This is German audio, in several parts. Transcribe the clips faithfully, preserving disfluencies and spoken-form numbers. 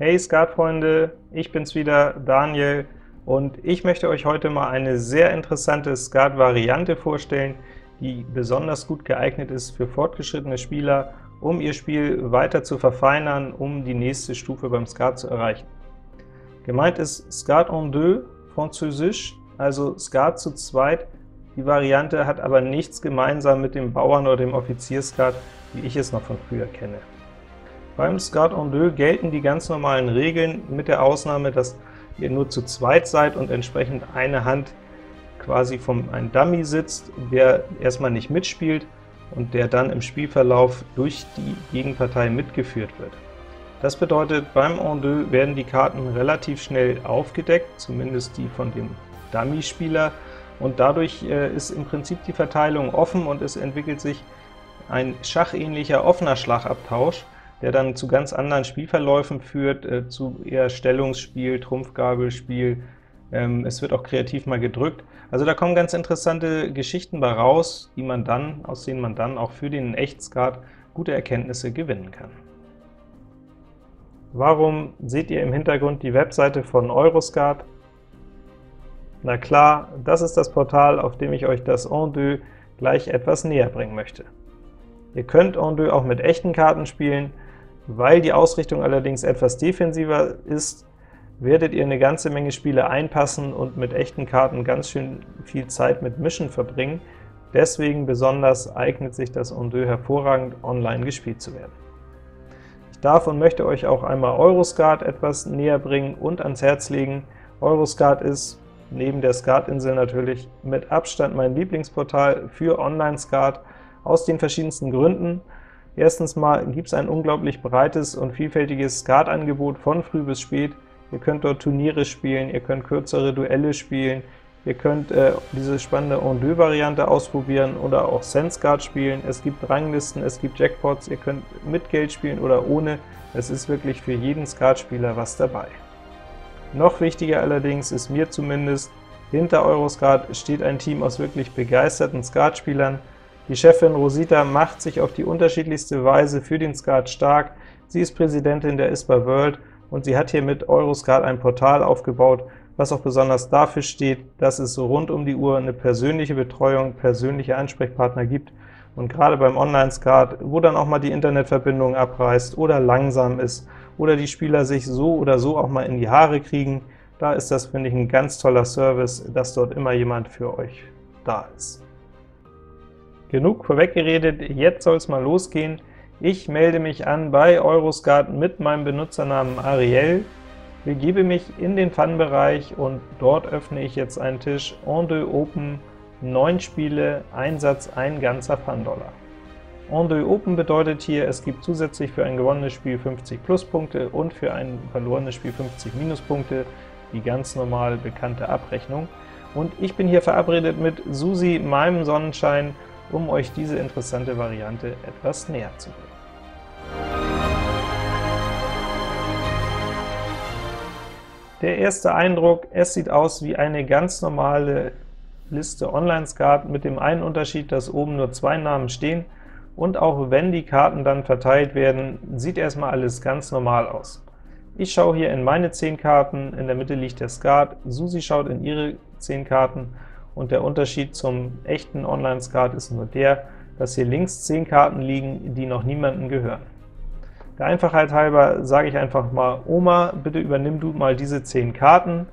Hey Skatfreunde, ich bin's wieder, Daniel, und ich möchte euch heute mal eine sehr interessante Skat-Variante vorstellen, die besonders gut geeignet ist für fortgeschrittene Spieler, um ihr Spiel weiter zu verfeinern, um die nächste Stufe beim Skat zu erreichen. Gemeint ist Skat en deux, französisch, also Skat zu zweit. Die Variante hat aber nichts gemeinsam mit dem Bauern- oder dem Offizierskat, wie ich es noch von früher kenne. Beim Skat en deux gelten die ganz normalen Regeln, mit der Ausnahme, dass ihr nur zu zweit seid und entsprechend eine Hand quasi vom einem Dummy sitzt, der erstmal nicht mitspielt und der dann im Spielverlauf durch die Gegenpartei mitgeführt wird. Das bedeutet, beim en deux werden die Karten relativ schnell aufgedeckt, zumindest die von dem Dummy-Spieler, und dadurch äh, ist im Prinzip die Verteilung offen und es entwickelt sich ein schachähnlicher offener Schlagabtausch, der dann zu ganz anderen Spielverläufen führt, äh, zu eher Stellungsspiel, Trumpfgabelspiel, ähm, es wird auch kreativ mal gedrückt. Also da kommen ganz interessante Geschichten bei raus, die man dann, aus denen man dann auch für den Echtskat gute Erkenntnisse gewinnen kann. Warum seht ihr im Hintergrund die Webseite von Euroskat? Na klar, das ist das Portal, auf dem ich euch das en deux gleich etwas näher bringen möchte. Ihr könnt en deux auch mit echten Karten spielen, weil die Ausrichtung allerdings etwas defensiver ist, werdet ihr eine ganze Menge Spiele einpassen und mit echten Karten ganz schön viel Zeit mit Mischen verbringen. Deswegen besonders eignet sich das en deux hervorragend, online gespielt zu werden. Ich darf und möchte euch auch einmal Euroskat etwas näher bringen und ans Herz legen. Euroskat ist, neben der Skatinsel natürlich, mit Abstand mein Lieblingsportal für Online-Skat, aus den verschiedensten Gründen. Erstens mal gibt es ein unglaublich breites und vielfältiges Skatangebot von früh bis spät. Ihr könnt dort Turniere spielen, ihr könnt kürzere Duelle spielen, ihr könnt äh, diese spannende en deux Variante ausprobieren oder auch Sense-Skat spielen. Es gibt Ranglisten, es gibt Jackpots, ihr könnt mit Geld spielen oder ohne. Es ist wirklich für jeden Skatspieler was dabei. Noch wichtiger allerdings ist mir zumindest, hinter Euroskat steht ein Team aus wirklich begeisterten Skatspielern. Die Chefin Rosita macht sich auf die unterschiedlichste Weise für den Skat stark. Sie ist Präsidentin der I S P A World und sie hat hier mit Euroskat ein Portal aufgebaut, was auch besonders dafür steht, dass es rund um die Uhr eine persönliche Betreuung, persönliche Ansprechpartner gibt. Und gerade beim Online-Skat, wo dann auch mal die Internetverbindung abreißt oder langsam ist oder die Spieler sich so oder so auch mal in die Haare kriegen, da ist das, finde ich, ein ganz toller Service, dass dort immer jemand für euch da ist. Genug vorweggeredet, jetzt soll es mal losgehen. Ich melde mich an bei Euroskat mit meinem Benutzernamen Ariel, begebe mich in den Fun-Bereich und dort öffne ich jetzt einen Tisch en deux Open, neun Spiele, Einsatz ein ganzer Fun-Dollar. en deux Open bedeutet hier, es gibt zusätzlich für ein gewonnenes Spiel fünfzig Pluspunkte und für ein verlorenes Spiel fünfzig Minuspunkte, die ganz normal bekannte Abrechnung. Und ich bin hier verabredet mit Susi, meinem Sonnenschein, um euch diese interessante Variante etwas näher zu bringen. Der erste Eindruck: Es sieht aus wie eine ganz normale Liste Online-Skat, mit dem einen Unterschied, dass oben nur zwei Namen stehen, und auch wenn die Karten dann verteilt werden, sieht erstmal alles ganz normal aus. Ich schaue hier in meine zehn Karten, in der Mitte liegt der Skat, Susi schaut in ihre zehn Karten, und der Unterschied zum echten Online-Skat ist nur der, dass hier links zehn Karten liegen, die noch niemandem gehören. Der Einfachheit halber sage ich einfach mal: Oma, bitte übernimm du mal diese zehn Karten.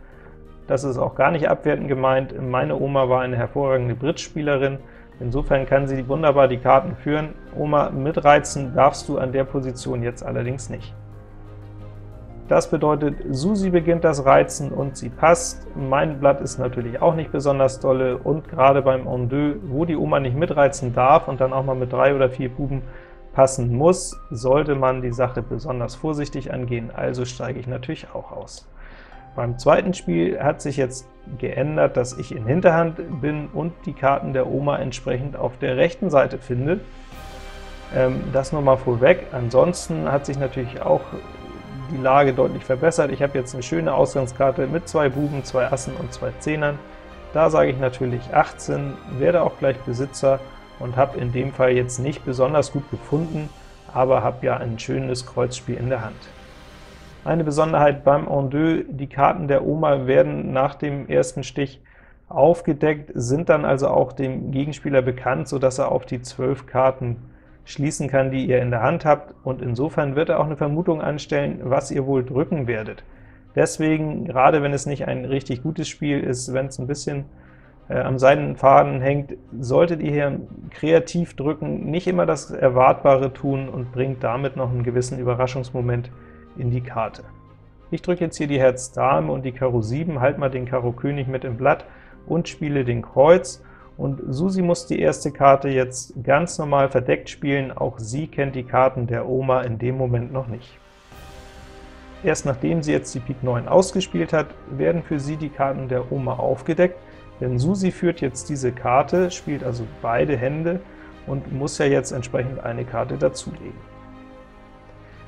Das ist auch gar nicht abwertend gemeint, meine Oma war eine hervorragende Bridge-Spielerin, insofern kann sie wunderbar die Karten führen. Oma, mitreizen darfst du an der Position jetzt allerdings nicht. Das bedeutet, Susi beginnt das Reizen und sie passt. Mein Blatt ist natürlich auch nicht besonders dolle und gerade beim en deux, wo die Oma nicht mitreizen darf und dann auch mal mit drei oder vier Buben passen muss, sollte man die Sache besonders vorsichtig angehen, also steige ich natürlich auch aus. Beim zweiten Spiel hat sich jetzt geändert, dass ich in Hinterhand bin und die Karten der Oma entsprechend auf der rechten Seite finde. Ähm, das nur mal vorweg. Ansonsten hat sich natürlich auch die Lage deutlich verbessert. Ich habe jetzt eine schöne Ausgangskarte mit zwei Buben, zwei Assen und zwei Zehnern. Da sage ich natürlich achtzehn, werde auch gleich Besitzer und habe in dem Fall jetzt nicht besonders gut gefunden, aber habe ja ein schönes Kreuzspiel in der Hand. Eine Besonderheit beim en deux, die Karten der Oma werden nach dem ersten Stich aufgedeckt, sind dann also auch dem Gegenspieler bekannt, sodass er auf die zwölf Karten schließen kann, die ihr in der Hand habt, und insofern wird er auch eine Vermutung anstellen, was ihr wohl drücken werdet. Deswegen, gerade wenn es nicht ein richtig gutes Spiel ist, wenn es ein bisschen äh, am Seidenfaden hängt, solltet ihr hier kreativ drücken, nicht immer das Erwartbare tun und bringt damit noch einen gewissen Überraschungsmoment in die Karte. Ich drücke jetzt hier die Herz-Dame und die Karo sieben, halt mal den Karo-König mit im Blatt und spiele den Kreuz. Und Susi muss die erste Karte jetzt ganz normal verdeckt spielen, auch sie kennt die Karten der Oma in dem Moment noch nicht. Erst nachdem sie jetzt die Pik neun ausgespielt hat, werden für sie die Karten der Oma aufgedeckt, denn Susi führt jetzt diese Karte, spielt also beide Hände und muss ja jetzt entsprechend eine Karte dazulegen.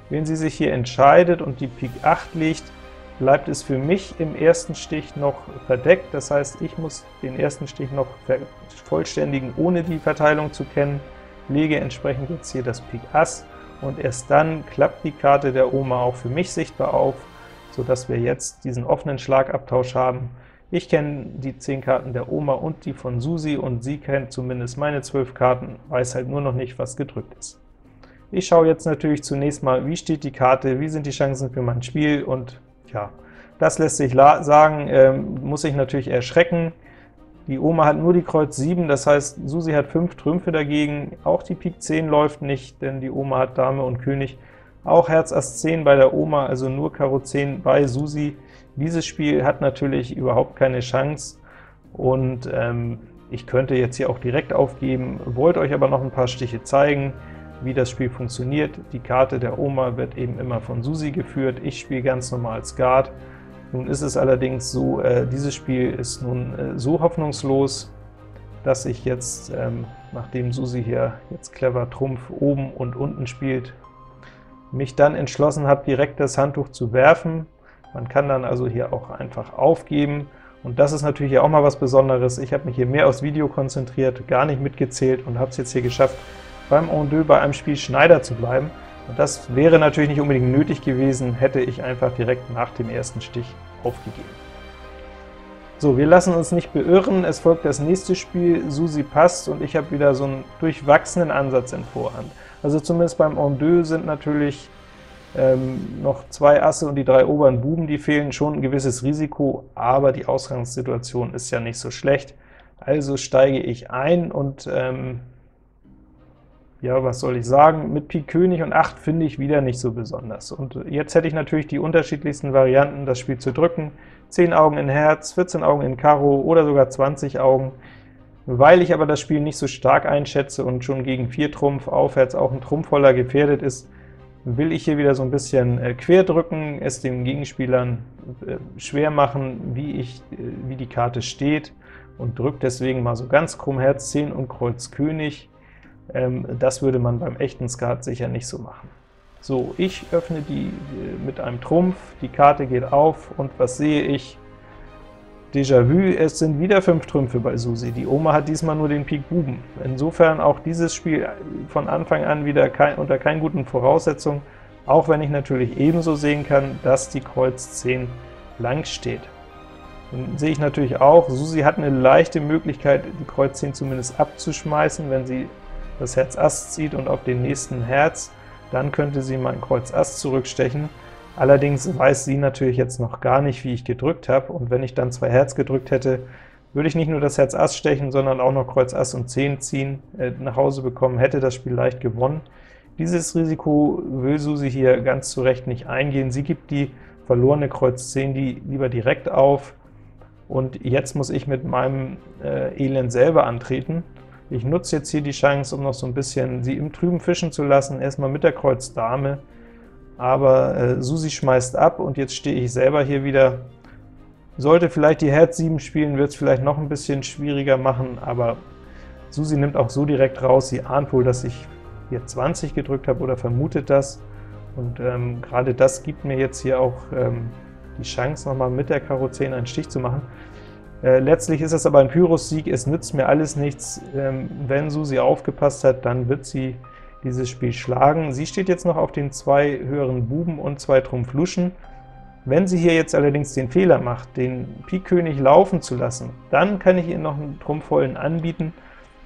Wenn sie sich hier entscheidet und die Pik acht legt, bleibt es für mich im ersten Stich noch verdeckt, das heißt, ich muss den ersten Stich noch vollständigen, ohne die Verteilung zu kennen, lege entsprechend jetzt hier das Pik Ass, und erst dann klappt die Karte der Oma auch für mich sichtbar auf, sodass wir jetzt diesen offenen Schlagabtausch haben. Ich kenne die zehn Karten der Oma und die von Susi, und sie kennt zumindest meine zwölf Karten, weiß halt nur noch nicht, was gedrückt ist. Ich schaue jetzt natürlich zunächst mal, wie steht die Karte, wie sind die Chancen für mein Spiel, und ja, das lässt sich sagen, ähm, muss ich natürlich erschrecken. Die Oma hat nur die Kreuz sieben, das heißt, Susi hat fünf Trümpfe dagegen, auch die Pik zehn läuft nicht, denn die Oma hat Dame und König, auch Herz Ass zehn bei der Oma, also nur Karo zehn bei Susi. Dieses Spiel hat natürlich überhaupt keine Chance, und ähm, ich könnte jetzt hier auch direkt aufgeben, wollte euch aber noch ein paar Stiche zeigen, wie das Spiel funktioniert. Die Karte der Oma wird eben immer von Susi geführt, ich spiele ganz normal Skat. Nun ist es allerdings so, äh, dieses Spiel ist nun äh, so hoffnungslos, dass ich jetzt, ähm, nachdem Susi hier jetzt clever Trumpf oben und unten spielt, mich dann entschlossen habe, direkt das Handtuch zu werfen. Man kann dann also hier auch einfach aufgeben, und das ist natürlich auch mal was Besonderes. Ich habe mich hier mehr aufs Video konzentriert, gar nicht mitgezählt und habe es jetzt hier geschafft, beim en deux bei einem Spiel Schneider zu bleiben. Und das wäre natürlich nicht unbedingt nötig gewesen, hätte ich einfach direkt nach dem ersten Stich aufgegeben. So, wir lassen uns nicht beirren, es folgt das nächste Spiel, Susi passt, und ich habe wieder so einen durchwachsenen Ansatz in Vorhand. Also zumindest beim en deux sind natürlich ähm, noch zwei Asse und die drei oberen Buben, die fehlen, schon ein gewisses Risiko, aber die Ausgangssituation ist ja nicht so schlecht. Also steige ich ein und ähm, ja, was soll ich sagen, mit Pik König und acht finde ich wieder nicht so besonders. Und jetzt hätte ich natürlich die unterschiedlichsten Varianten, das Spiel zu drücken. zehn Augen in Herz, vierzehn Augen in Karo oder sogar zwanzig Augen. Weil ich aber das Spiel nicht so stark einschätze und schon gegen vier Trumpf aufwärts auch ein Trumpfvoller gefährdet ist, will ich hier wieder so ein bisschen äh, quer drücken, es den Gegenspielern äh, schwer machen, wie, ich, äh, wie die Karte steht, und drücke deswegen mal so ganz krumm Herz zehn und Kreuz König. Das würde man beim echten Skat sicher nicht so machen. So, ich öffne die mit einem Trumpf, die Karte geht auf, und was sehe ich? Déjà-vu, es sind wieder fünf Trümpfe bei Susi, die Oma hat diesmal nur den Pik Buben. Insofern auch dieses Spiel von Anfang an wieder kein, unter keinen guten Voraussetzungen, auch wenn ich natürlich ebenso sehen kann, dass die Kreuz zehn blank steht. Dann sehe ich natürlich auch, Susi hat eine leichte Möglichkeit, die Kreuz zehn zumindest abzuschmeißen, wenn sie das Herz Ass zieht und auf den nächsten Herz, dann könnte sie mein Kreuz Ass zurückstechen. Allerdings weiß sie natürlich jetzt noch gar nicht, wie ich gedrückt habe, und wenn ich dann zwei Herz gedrückt hätte, würde ich nicht nur das Herz Ass stechen, sondern auch noch Kreuz Ass und zehn ziehen, äh, nach Hause bekommen, hätte das Spiel leicht gewonnen. Dieses Risiko will Susi hier ganz zu Recht nicht eingehen, sie gibt die verlorene Kreuz zehn die lieber direkt auf, und jetzt muss ich mit meinem äh, Elend selber antreten. Ich nutze jetzt hier die Chance, um noch so ein bisschen sie im Trüben fischen zu lassen, erstmal mit der Kreuz Dame, aber äh, Susi schmeißt ab, und jetzt stehe ich selber hier wieder. Sollte vielleicht die Herz sieben spielen, wird es vielleicht noch ein bisschen schwieriger machen, aber Susi nimmt auch so direkt raus, sie ahnt wohl, dass ich hier zwanzig gedrückt habe oder vermutet das, und ähm, gerade das gibt mir jetzt hier auch ähm, die Chance, nochmal mit der Karo zehn einen Stich zu machen. Letztlich ist es aber ein Pyrrhus-Sieg, es nützt mir alles nichts. Wenn Susi aufgepasst hat, dann wird sie dieses Spiel schlagen. Sie steht jetzt noch auf den zwei höheren Buben und zwei Trumpfluschen. Wenn sie hier jetzt allerdings den Fehler macht, den Pikkönig laufen zu lassen, dann kann ich ihr noch einen Trumpfvollen anbieten,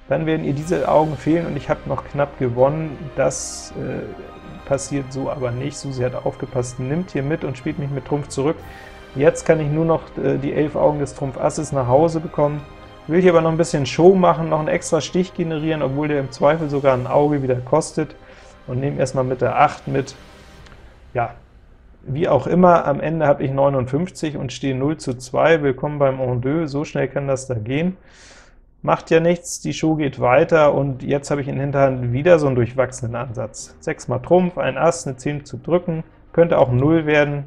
dann werden ihr diese Augen fehlen und ich habe noch knapp gewonnen. Das äh, passiert so aber nicht. Susi hat aufgepasst, nimmt hier mit und spielt mich mit Trumpf zurück. Jetzt kann ich nur noch äh, die elf Augen des Trumpfasses nach Hause bekommen. Will hier aber noch ein bisschen Show machen, noch einen extra Stich generieren, obwohl der im Zweifel sogar ein Auge wieder kostet, und nehme erstmal mit der acht mit. Ja, wie auch immer, am Ende habe ich neunundfünfzig und stehe null zu zwei. Willkommen beim En deux, so schnell kann das da gehen. Macht ja nichts, die Show geht weiter, und jetzt habe ich in Hinterhand wieder so einen durchwachsenen Ansatz. sechs mal Trumpf, ein Ass, eine zehn zu drücken, könnte auch null werden.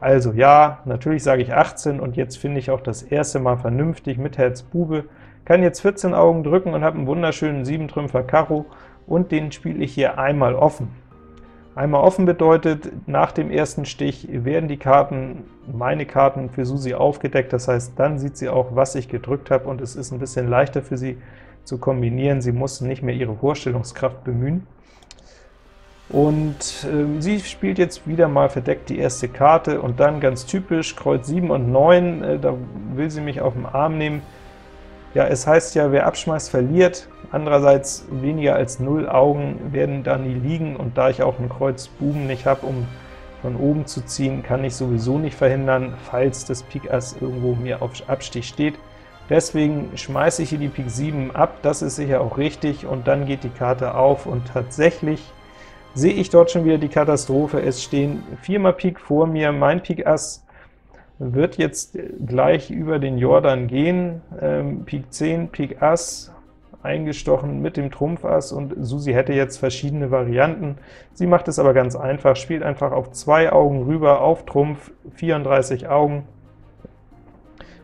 Also ja, natürlich sage ich achtzehn, und jetzt finde ich auch das erste Mal vernünftig mit Herz Bube. Kann jetzt vierzehn Augen drücken und habe einen wunderschönen sieben-Trümpfer Karo, und den spiele ich hier einmal offen. Einmal offen bedeutet, nach dem ersten Stich werden die Karten, meine Karten für Susi aufgedeckt, das heißt, dann sieht sie auch, was ich gedrückt habe, und es ist ein bisschen leichter für sie zu kombinieren, sie muss nicht mehr ihre Vorstellungskraft bemühen. Und äh, sie spielt jetzt wieder mal verdeckt die erste Karte, und dann ganz typisch Kreuz sieben und neun, äh, da will sie mich auf den Arm nehmen. Ja, es heißt ja, wer abschmeißt, verliert. Andererseits, weniger als null Augen werden da nie liegen, und da ich auch einen Kreuz Buben nicht habe, um von oben zu ziehen, kann ich sowieso nicht verhindern, falls das Pik Ass irgendwo mir auf Abstich steht. Deswegen schmeiße ich hier die Pik sieben ab, das ist sicher auch richtig, und dann geht die Karte auf, und tatsächlich sehe ich dort schon wieder die Katastrophe. Es stehen viermal Pik vor mir, mein Pik Ass wird jetzt gleich über den Jordan gehen, ähm, Pik zehn, Pik Ass, eingestochen mit dem Trumpf Ass, und Susi hätte jetzt verschiedene Varianten. Sie macht es aber ganz einfach, spielt einfach auf zwei Augen rüber, auf Trumpf, vierunddreißig Augen,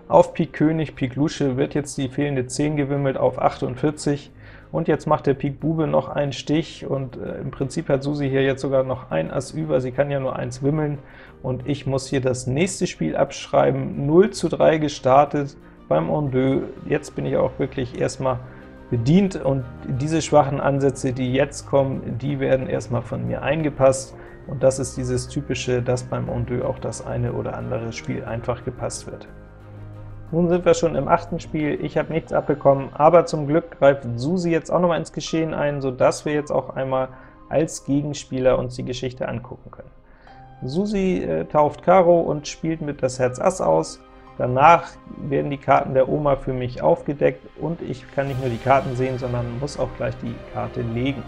auf Pik König, Pik Lusche wird jetzt die fehlende zehn gewimmelt auf achtundvierzig, und jetzt macht der Pik Bube noch einen Stich, und äh, im Prinzip hat Susi hier jetzt sogar noch ein Ass über, sie kann ja nur eins wimmeln, und ich muss hier das nächste Spiel abschreiben. null zu drei gestartet beim En deux, jetzt bin ich auch wirklich erstmal bedient, und diese schwachen Ansätze, die jetzt kommen, die werden erstmal von mir eingepasst, und das ist dieses typische, dass beim En deux auch das eine oder andere Spiel einfach gepasst wird. Nun sind wir schon im achten Spiel, ich habe nichts abbekommen, aber zum Glück greift Susi jetzt auch nochmal ins Geschehen ein, sodass wir jetzt auch einmal als Gegenspieler uns die Geschichte angucken können. Susi äh, tauft Karo und spielt mit das Herz Ass aus, danach werden die Karten der Oma für mich aufgedeckt, und ich kann nicht nur die Karten sehen, sondern muss auch gleich die Karte legen.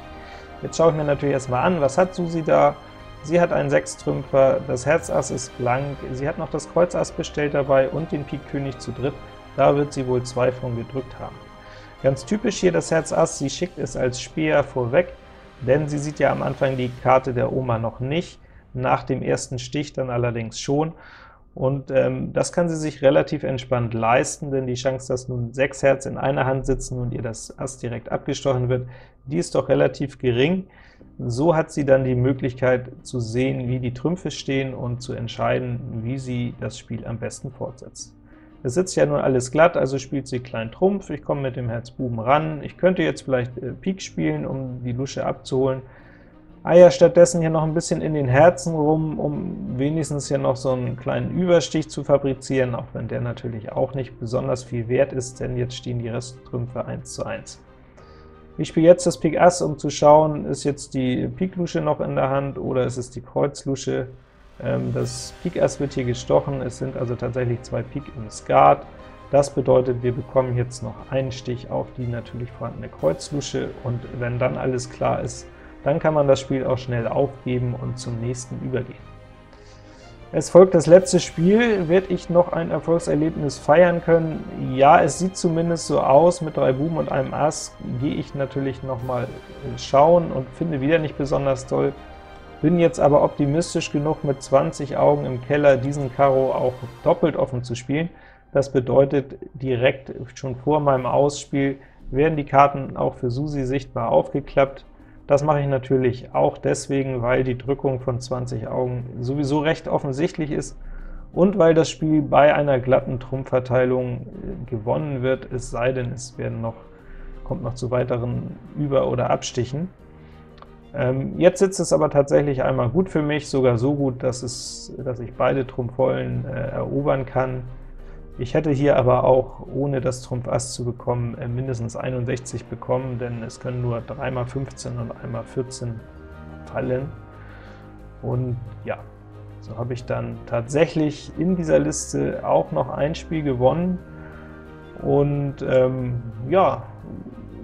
Jetzt schaue ich mir natürlich erstmal an, was hat Susi da? Sie hat einen Sechstrümpfer, das Herz Ass ist blank, sie hat noch das Kreuz Ass bestellt dabei und den Pik König zu dritt, da wird sie wohl zwei von gedrückt haben. Ganz typisch hier das Herz Ass, sie schickt es als Speer vorweg, denn sie sieht ja am Anfang die Karte der Oma noch nicht, nach dem ersten Stich dann allerdings schon, und ähm, das kann sie sich relativ entspannt leisten, denn die Chance, dass nun sechs Herz in einer Hand sitzen und ihr das Ass direkt abgestochen wird, die ist doch relativ gering. So hat sie dann die Möglichkeit zu sehen, wie die Trümpfe stehen und zu entscheiden, wie sie das Spiel am besten fortsetzt. Es sitzt ja nun alles glatt, also spielt sie kleinen Trumpf, ich komme mit dem Herz Buben ran, ich könnte jetzt vielleicht äh, Pik spielen, um die Lusche abzuholen, eier stattdessen hier noch ein bisschen in den Herzen rum, um wenigstens hier noch so einen kleinen Überstich zu fabrizieren, auch wenn der natürlich auch nicht besonders viel wert ist, denn jetzt stehen die Resttrümpfe eins zu eins. Ich spiele jetzt das Pik Ass, um zu schauen, ist jetzt die Pik Lusche noch in der Hand oder ist es die Kreuz Lusche. Das Pik Ass wird hier gestochen, es sind also tatsächlich zwei Pik im Skat. Das bedeutet, wir bekommen jetzt noch einen Stich auf die natürlich vorhandene Kreuz Lusche, und wenn dann alles klar ist, dann kann man das Spiel auch schnell aufgeben und zum nächsten übergehen. Es folgt das letzte Spiel, werde ich noch ein Erfolgserlebnis feiern können? Ja, es sieht zumindest so aus, mit drei Buben und einem Ass gehe ich natürlich nochmal schauen und finde wieder nicht besonders toll, bin jetzt aber optimistisch genug, mit zwanzig Augen im Keller diesen Karo auch doppelt offen zu spielen. Das bedeutet, direkt schon vor meinem Ausspiel werden die Karten auch für Susi sichtbar aufgeklappt. Das mache ich natürlich auch deswegen, weil die Drückung von zwanzig Augen sowieso recht offensichtlich ist und weil das Spiel bei einer glatten Trumpfverteilung gewonnen wird, es sei denn, es werden noch, kommt noch zu weiteren Über- oder Abstichen. Ähm, jetzt sitzt es aber tatsächlich einmal gut für mich, sogar so gut, dass, es, dass ich beide Trumpfollen äh, erobern kann. Ich hätte hier aber auch, ohne das Trumpf Ass zu bekommen, äh, mindestens einundsechzig bekommen, denn es können nur dreimal fünfzehn und einmal vierzehn fallen. Und ja, so habe ich dann tatsächlich in dieser Liste auch noch ein Spiel gewonnen. Und ähm, ja,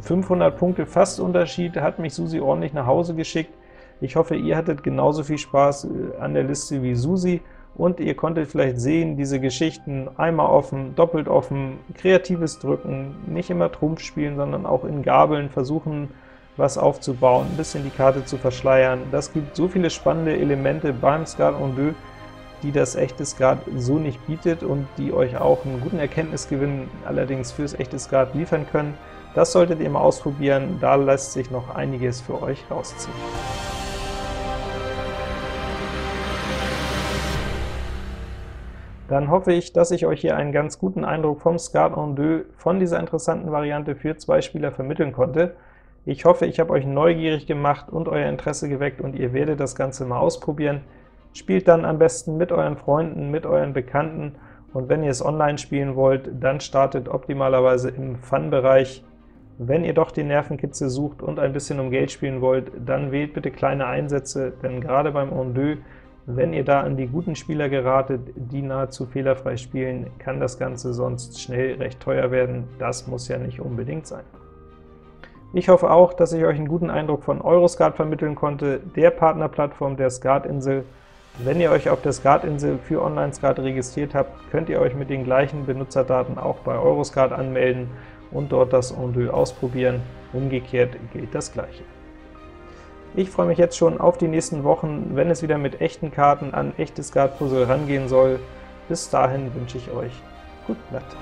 fünfhundert Punkte fast Unterschied, hat mich Susi ordentlich nach Hause geschickt. Ich hoffe, ihr hattet genauso viel Spaß an der Liste wie Susi und ihr konntet vielleicht sehen, diese Geschichten einmal offen, doppelt offen, kreatives Drücken, nicht immer Trumpf spielen, sondern auch in Gabeln versuchen, was aufzubauen, ein bisschen die Karte zu verschleiern. Das gibt so viele spannende Elemente beim Skat en deux, die das echte Skat so nicht bietet und die euch auch einen guten Erkenntnisgewinn allerdings fürs echte Skat liefern können. Das solltet ihr mal ausprobieren, da lässt sich noch einiges für euch rausziehen. Dann hoffe ich, dass ich euch hier einen ganz guten Eindruck vom Skat en deux, von dieser interessanten Variante für zwei Spieler vermitteln konnte. Ich hoffe, ich habe euch neugierig gemacht und euer Interesse geweckt und ihr werdet das Ganze mal ausprobieren. Spielt dann am besten mit euren Freunden, mit euren Bekannten, und wenn ihr es online spielen wollt, dann startet optimalerweise im Fun-Bereich. Wenn ihr doch die Nervenkitzel sucht und ein bisschen um Geld spielen wollt, dann wählt bitte kleine Einsätze, denn gerade beim en deux, wenn ihr da an die guten Spieler geratet, die nahezu fehlerfrei spielen, kann das Ganze sonst schnell recht teuer werden. Das muss ja nicht unbedingt sein. Ich hoffe auch, dass ich euch einen guten Eindruck von Euroskat vermitteln konnte, der Partnerplattform der Skatinsel. Wenn ihr euch auf der Skatinsel für Online-Skat registriert habt, könnt ihr euch mit den gleichen Benutzerdaten auch bei Euroskat anmelden und dort das en deux ausprobieren. Umgekehrt gilt das Gleiche. Ich freue mich jetzt schon auf die nächsten Wochen, wenn es wieder mit echten Karten an echtes Skatpuzzle rangehen soll. Bis dahin wünsche ich euch gut Blatt.